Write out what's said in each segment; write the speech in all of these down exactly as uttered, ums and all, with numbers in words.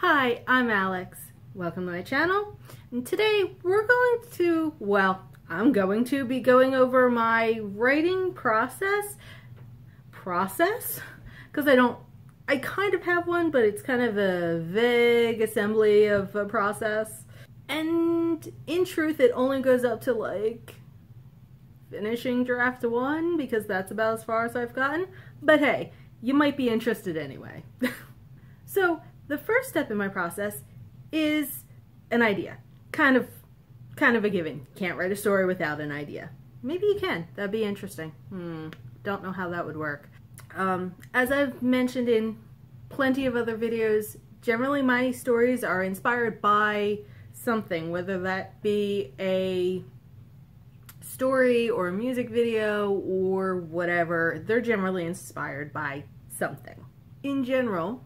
Hi, I'm Alex. Welcome to my channel. And today we're going to, well, I'm going to be going over my writing process. Process? Because I don't, I kind of have one, but it's kind of a vague assembly of a process. And in truth, it only goes up to like finishing draft one, because that's about as far as I've gotten. But hey, you might be interested anyway. So, the first step in my process is an idea. Kind of kind of a given. Can't write a story without an idea. Maybe you can. That'd be interesting. Hmm. Don't know how that would work. Um, as I've mentioned in plenty of other videos, generally my stories are inspired by something, whether that be a story or a music video or whatever. They're generally inspired by something. In general,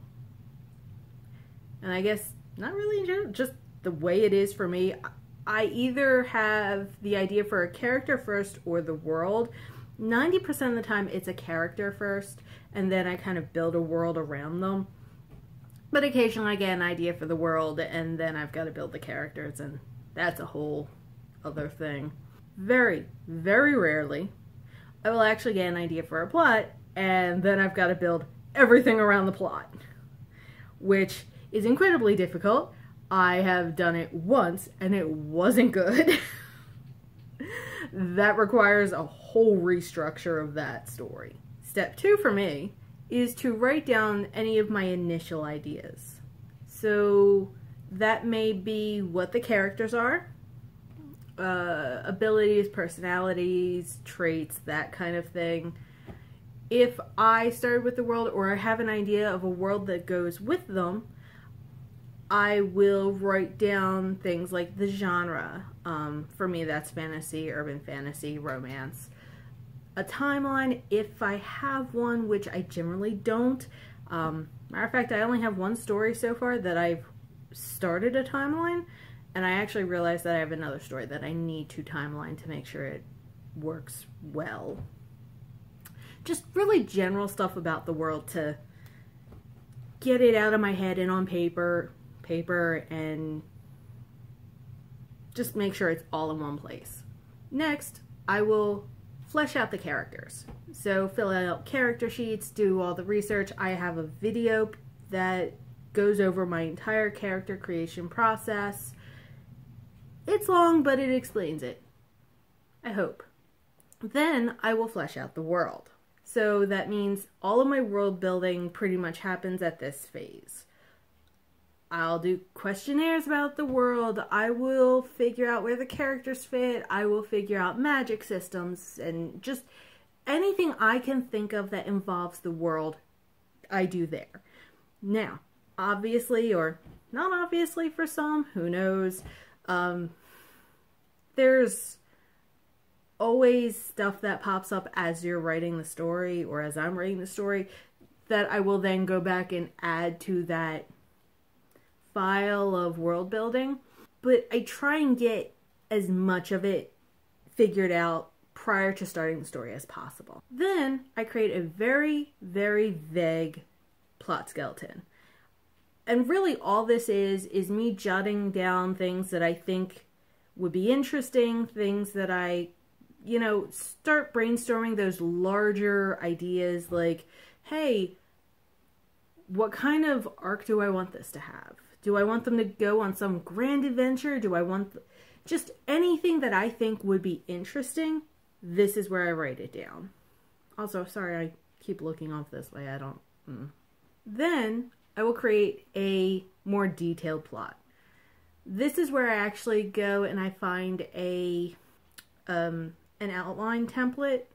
and I guess, not really in general, just the way it is for me, I either have the idea for a character first or the world. ninety percent of the time it's a character first, and then I kind of build a world around them. But occasionally I get an idea for the world, and then I've got to build the characters, and that's a whole other thing. Very, very rarely, I will actually get an idea for a plot, and then I've got to build everything around the plot, which is incredibly difficult. I have done it once and it wasn't good. That requires a whole restructure of that story. Step two for me is to write down any of my initial ideas. So that may be what the characters are, uh, abilities, personalities, traits, that kind of thing. If I started with the world or I have an idea of a world that goes with them, I will write down things like the genre. Um, for me, that's fantasy, urban fantasy, romance. A timeline, if I have one, which I generally don't. Um, matter of fact, I only have one story so far that I've started a timeline, and I actually realized that I have another story that I need to timeline to make sure it works well. Just really general stuff about the world to get it out of my head and on paper. paper and just make sure it's all in one place. Next, I will flesh out the characters. So fill out character sheets, do all the research. I have a video that goes over my entire character creation process. It's long, but it explains it, I hope. Then I will flesh out the world. So that means all of my world building pretty much happens at this phase. I'll do questionnaires about the world, I will figure out where the characters fit, I will figure out magic systems, and just anything I can think of that involves the world, I do there. Now, obviously, or not obviously for some, who knows, um, there's always stuff that pops up as you're writing the story, or as I'm writing the story, that I will then go back and add to that file of world building, but I try and get as much of it figured out prior to starting the story as possible. Then I create a very, very vague plot skeleton. And really all this is, is me jotting down things that I think would be interesting, things that I, you know, start brainstorming those larger ideas like, hey, what kind of arc do I want this to have? Do I want them to go on some grand adventure? Do I want just anything that I think would be interesting? This is where I write it down. Also, sorry, I keep looking off this way. I don't. Mm. Then I will create a more detailed plot. This is where I actually go and I find a um, an outline template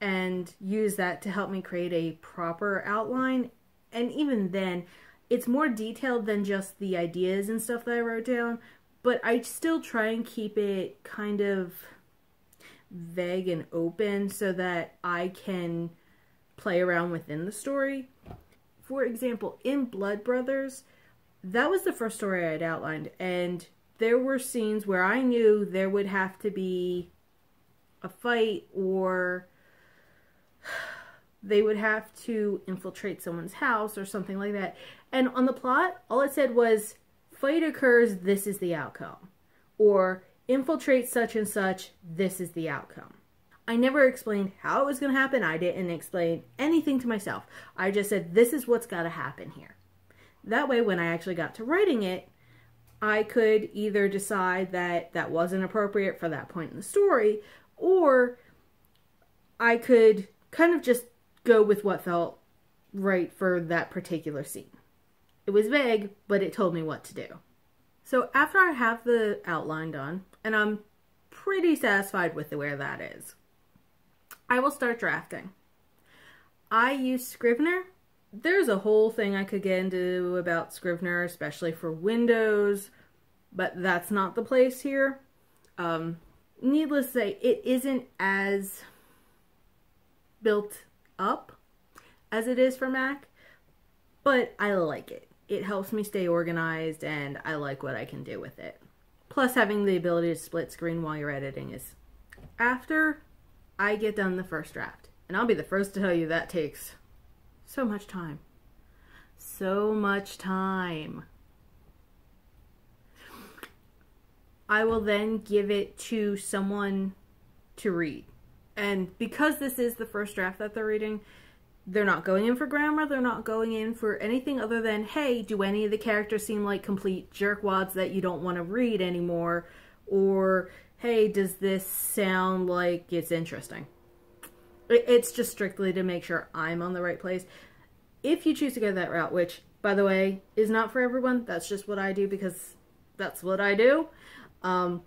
and use that to help me create a proper outline. And even then, it's more detailed than just the ideas and stuff that I wrote down, but I still try and keep it kind of vague and open so that I can play around within the story. For example, in Blood Brothers, that was the first story I had outlined, and there were scenes where I knew there would have to be a fight or they would have to infiltrate someone's house or something like that. And on the plot, all it said was, fight occurs, this is the outcome. Or, infiltrate such and such, this is the outcome. I never explained how it was going to happen. I didn't explain anything to myself. I just said, this is what's got to happen here. That way, when I actually got to writing it, I could either decide that that wasn't appropriate for that point in the story, or I could kind of just go with what felt right for that particular scene. It was vague, but it told me what to do. So after I have the outline done, and I'm pretty satisfied with where that is, I will start drafting. I use Scrivener. There's a whole thing I could get into about Scrivener, especially for Windows, but that's not the place here. Um, needless to say, it isn't as built up as it is for Mac, but I like it. It helps me stay organized, and I like what I can do with it. Plus, having the ability to split screen while you're editing is... After I get done the first draft, and I'll be the first to tell you that takes so much time. So much time. I will then give it to someone to read. And because this is the first draft that they're reading, they're not going in for grammar, they're not going in for anything other than, hey, do any of the characters seem like complete jerkwads that you don't want to read anymore? Or, hey, does this sound like it's interesting? It's just strictly to make sure I'm on the right place. If you choose to go that route, which, by the way, is not for everyone. That's just what I do because that's what I do. Um,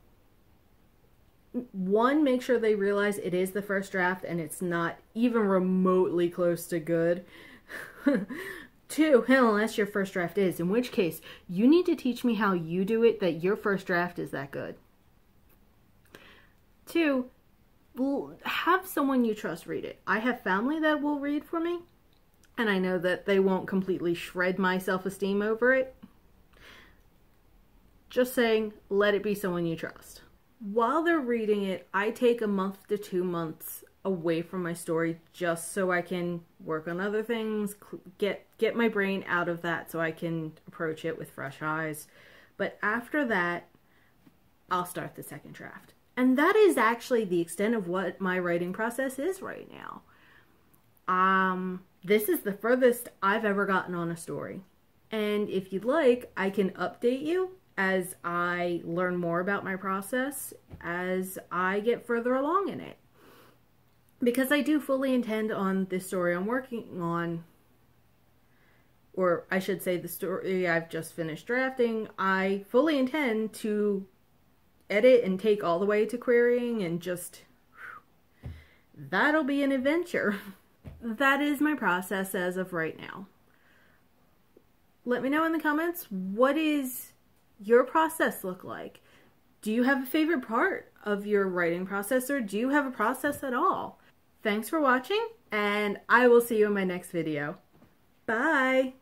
one, make sure they realize it is the first draft and it's not even remotely close to good. Two, unless your first draft is, in which case, you need to teach me how you do it that your first draft is that good. Two, have someone you trust read it. I have family that will read for me, and I know that they won't completely shred my self-esteem over it. Just saying, let it be someone you trust. While they're reading it, I take a month to two months away from my story just so I can work on other things, get, get my brain out of that so I can approach it with fresh eyes. But after that, I'll start the second draft. And that is actually the extent of what my writing process is right now. Um, this is the furthest I've ever gotten on a story. And if you'd like, I can update you as I learn more about my process, as I get further along in it. Because I do fully intend on this story I'm working on, or I should say the story I've just finished drafting, I fully intend to edit and take all the way to querying and just, whew, that'll be an adventure. That is my process as of right now. Let me know in the comments, what is your process look like? Do you have a favorite part of your writing process, or do you have a process at all? Thanks for watching, and I will see you in my next video. Bye!